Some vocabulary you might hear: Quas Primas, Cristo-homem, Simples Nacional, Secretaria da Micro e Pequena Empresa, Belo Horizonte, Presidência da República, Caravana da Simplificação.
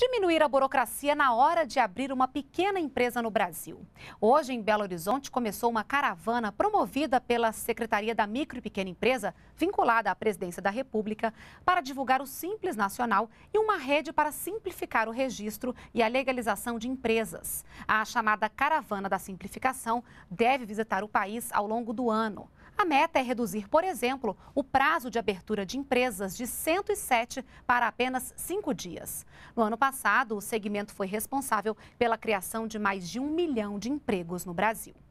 diminuir a burocracia na hora de abrir uma pequena empresa no Brasil. Hoje, em Belo Horizonte, começou uma caravana promovida pela Secretaria da Micro e Pequena Empresa, vinculada à Presidência da República, para divulgar o Simples Nacional e uma rede para simplificar o registro e a legalização de empresas. A chamada Caravana da Simplificação deve visitar o país ao longo do ano. A meta é reduzir, por exemplo, o prazo de abertura de empresas de 107 para apenas 5 dias. No ano passado, o segmento foi responsável pela criação de mais de 1 milhão de empregos no Brasil.